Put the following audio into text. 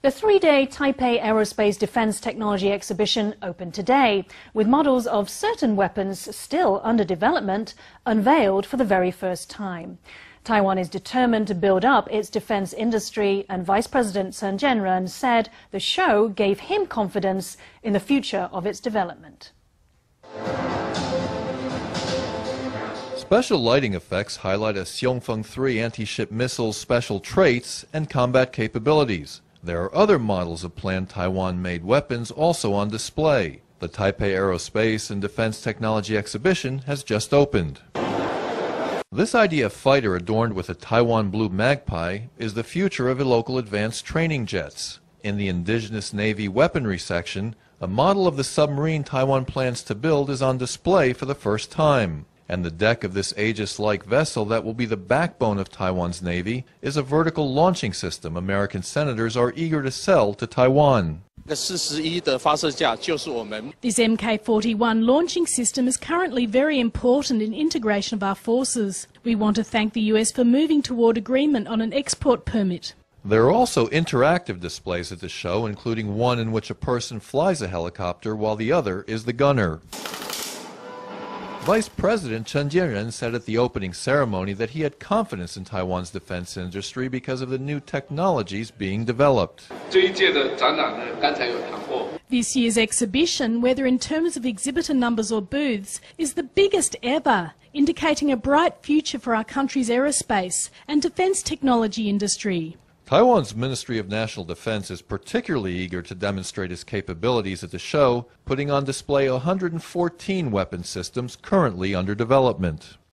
The three-day Taipei Aerospace Defense Technology Exhibition opened today, with models of certain weapons still under development unveiled for the very first time. Taiwan is determined to build up its defense industry, and Vice President Chen Chien-jen said the show gave him confidence in the future of its development. Special lighting effects highlight a Hsiung Feng III anti-ship missile's special traits and combat capabilities. There are other models of planned Taiwan-made weapons also on display. The Taipei Aerospace and Defense Technology Exhibition has just opened. This IDF fighter, adorned with a Taiwan Blue Magpie, is the future of local advanced training jets. In the indigenous Navy weaponry section, a model of the submarine Taiwan plans to build is on display for the first time. And the deck of this Aegis-like vessel that will be the backbone of Taiwan's Navy is a vertical launching system American senators are eager to sell to Taiwan. This MK-41 launching system is currently very important in integration of our forces. We want to thank the US for moving toward agreement on an export permit. There are also interactive displays at the show, including one in which a person flies a helicopter while the other is the gunner. Vice President Chen Chien-jen said at the opening ceremony that he had confidence in Taiwan's defense industry because of the new technologies being developed. This year's exhibition, whether in terms of exhibitor numbers or booths, is the biggest ever, indicating a bright future for our country's aerospace and defense technology industry. Taiwan's Ministry of National Defense is particularly eager to demonstrate its capabilities at the show, putting on display 114 weapon systems currently under development.